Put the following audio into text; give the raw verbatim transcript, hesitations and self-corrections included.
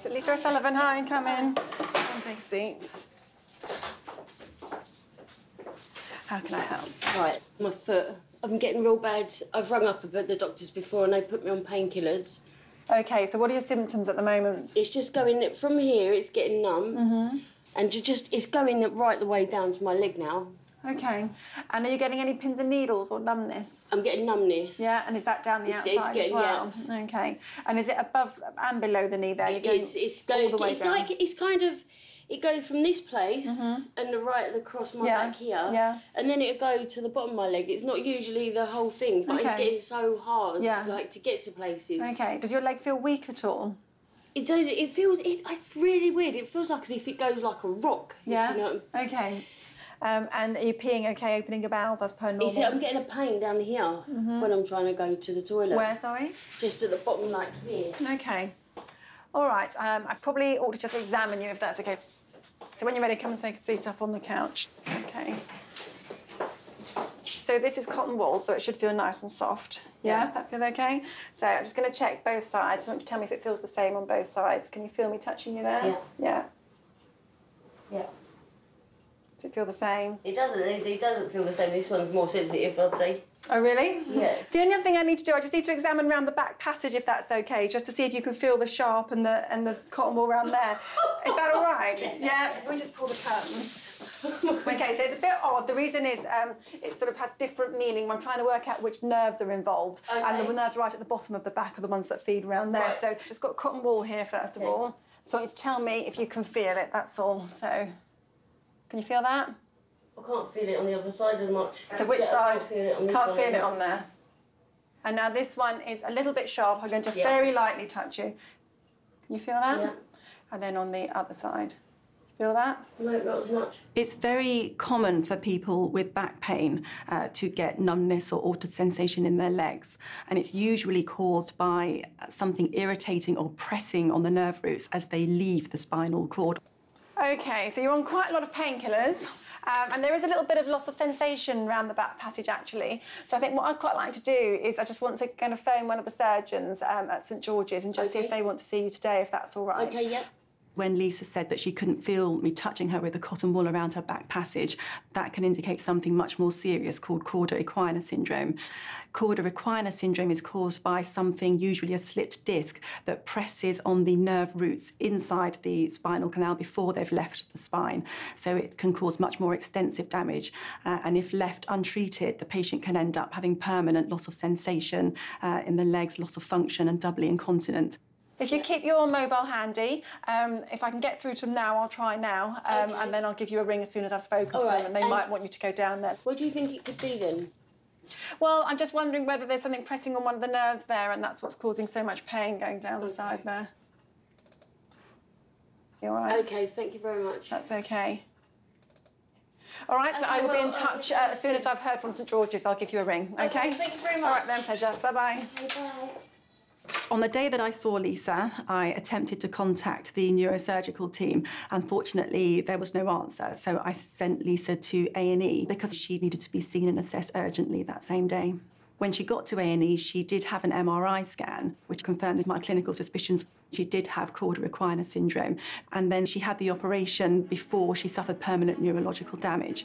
So Lisa O'Sullivan, hi, come in. Come and take a seat. How can I help? Right, my foot. I'm getting real bad. I've rung up about the doctors before and they put me on painkillers. OK, so what are your symptoms at the moment? It's just going from here, it's getting numb. Mm-hmm. And you just, it's going right the way down to my leg now. OK. And are you getting any pins and needles or numbness? I'm getting numbness. Yeah, and is that down the it's, outside it's getting, as well? Yeah. OK. And is it above and below the knee there? It is. It's going, all the way it's down. Like, it's kind of, it goes from this place mm-hmm. and the right across my yeah. back here. Yeah. And then it'll go to the bottom of my leg. It's not usually the whole thing, but okay. it's getting so hard yeah. like, to get to places. OK. Does your leg feel weak at all? It don't, it feels, it, it's really weird. It feels like as if it goes like a rock. Yeah, you know. OK. Um, and are you peeing OK, opening your bowels as per normal? You see, I'm getting a pain down here mm-hmm. when I'm trying to go to the toilet. Where, sorry? Just at the bottom, like here. OK. All right, um, I probably ought to just examine you if that's OK. So when you're ready, come and take a seat up on the couch. OK. So this is cotton wool, so it should feel nice and soft. Yeah, yeah. That feel OK? So I'm just going to check both sides. I want you to tell me if it feels the same on both sides. Can you feel me touching you there? Yeah. Yeah. Yeah. Does it feel the same? It doesn't. It doesn't feel the same. This one's more sensitive, I'd say. Oh, really? Yeah. The only other thing I need to do, I just need to examine round the back passage, if that's OK, just to see if you can feel the sharp and the and the cotton wool round there. Is that all right? Yeah. yeah. yeah. We just pull the curtain. OK, so it's a bit odd. The reason is um, it sort of has different meaning. I'm trying to work out which nerves are involved. Okay. And the nerves right at the bottom of the back are the ones that feed around there. Right. So just got cotton wool here, first of okay. all. So I want you to tell me if you can feel it, that's all. So can you feel that? I can't feel it on the other side as much. So which side? I can't feel it on, can't feel it on there. And now this one is a little bit sharp. I'm going to just yeah. very lightly touch you. Can you feel that? Yeah. And then on the other side. Feel that? No, not as much. It's very common for people with back pain uh, to get numbness or altered sensation in their legs, and it's usually caused by something irritating or pressing on the nerve roots as they leave the spinal cord. OK, so you're on quite a lot of painkillers, um, and there is a little bit of loss of sensation around the back passage, actually. So I think what I'd quite like to do is I just want to kind of phone one of the surgeons um, at St George's and just okay. see if they want to see you today, if that's all right. OK, yep. When Lisa said that she couldn't feel me touching her with a cotton wool around her back passage, that can indicate something much more serious called Cauda Equina Syndrome. Cauda Equina Syndrome is caused by something, usually a slipped disc, that presses on the nerve roots inside the spinal canal before they've left the spine. So it can cause much more extensive damage. Uh, and if left untreated, the patient can end up having permanent loss of sensation uh, in the legs, loss of function, and doubly incontinent. If you keep your mobile handy, um, if I can get through to them now, I'll try now, um, okay. and then I'll give you a ring as soon as I've spoken All to right. them, and they and might want you to go down there. What do you think it could be, then? Well, I'm just wondering whether there's something pressing on one of the nerves there, and that's what's causing so much pain going down okay. the side there. You all right? OK, thank you very much. That's OK. All right, okay, so I will well, be in touch uh, as soon as I've heard from St George's. I'll give you a ring, OK? OK, thank you very much. All right, then, pleasure. Bye-bye. Bye-bye. On the day that I saw Lisa, I attempted to contact the neurosurgical team. Unfortunately, there was no answer, so I sent Lisa to A and E because she needed to be seen and assessed urgently that same day. When she got to A and E, she did have an M R I scan, which confirmed my clinical suspicions. She did have Cauda Equina Syndrome, and then she had the operation before she suffered permanent neurological damage.